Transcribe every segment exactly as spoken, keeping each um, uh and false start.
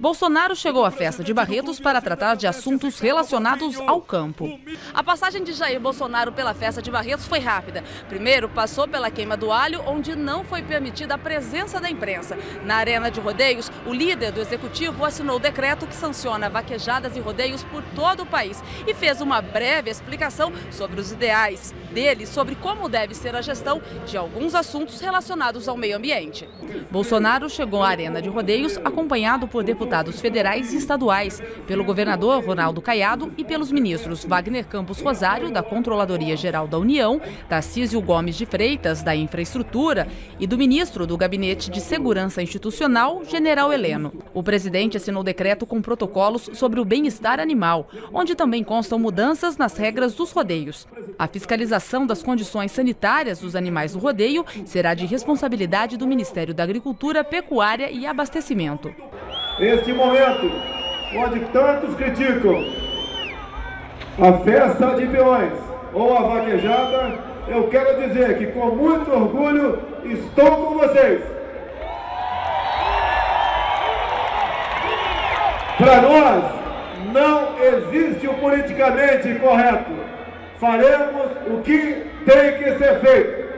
Bolsonaro chegou à festa de Barretos para tratar de assuntos relacionados ao campo. A passagem de Jair Bolsonaro pela festa de Barretos foi rápida. Primeiro, passou pela queima do alho, onde não foi permitida a presença da imprensa. Na arena de rodeios, o líder do executivo assinou o decreto que sanciona vaquejadas e rodeios por todo o país e fez uma breve explicação sobre os ideais dele, sobre como deve ser a gestão de alguns assuntos relacionados ao meio ambiente. Bolsonaro chegou à arena de rodeios acompanhado por deputados federais e estaduais, pelo governador Ronaldo Caiado e pelos ministros Wagner Campos Rosário, da Controladoria Geral da União, Tarcísio Gomes de Freitas, da Infraestrutura, e do ministro do Gabinete de Segurança Institucional, General Heleno. O presidente assinou decreto com protocolos sobre o bem-estar animal, onde também constam mudanças nas regras dos rodeios. A fiscalização das condições sanitárias dos animais no rodeio será de responsabilidade do Ministério da Agricultura, Pecuária e Abastecimento. Neste momento, onde tantos criticam a festa de peões ou a vaquejada, eu quero dizer que com muito orgulho estou com vocês. Para nós, não existe o politicamente correto. Faremos o que tem que ser feito.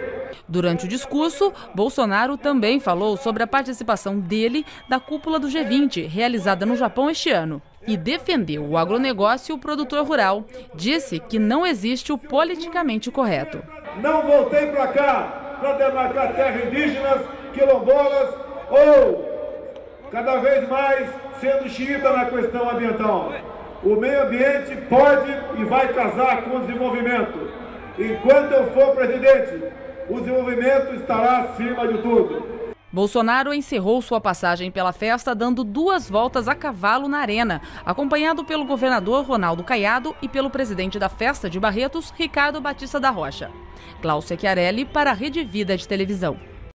Durante o discurso, Bolsonaro também falou sobre a participação dele da cúpula do G vinte, realizada no Japão este ano, e defendeu o agronegócio e o produtor rural. Disse que não existe o politicamente correto. Não voltei para cá para demarcar terras indígenas, quilombolas ou, cada vez mais, sendo xiita na questão ambiental. O meio ambiente pode e vai casar com o desenvolvimento. Enquanto eu for presidente, o desenvolvimento estará acima de tudo. Bolsonaro encerrou sua passagem pela festa dando duas voltas a cavalo na arena, acompanhado pelo governador Ronaldo Caiado e pelo presidente da festa de Barretos, Ricardo Batista da Rocha. Cláudio Echiarelli, para a Rede Vida de Televisão.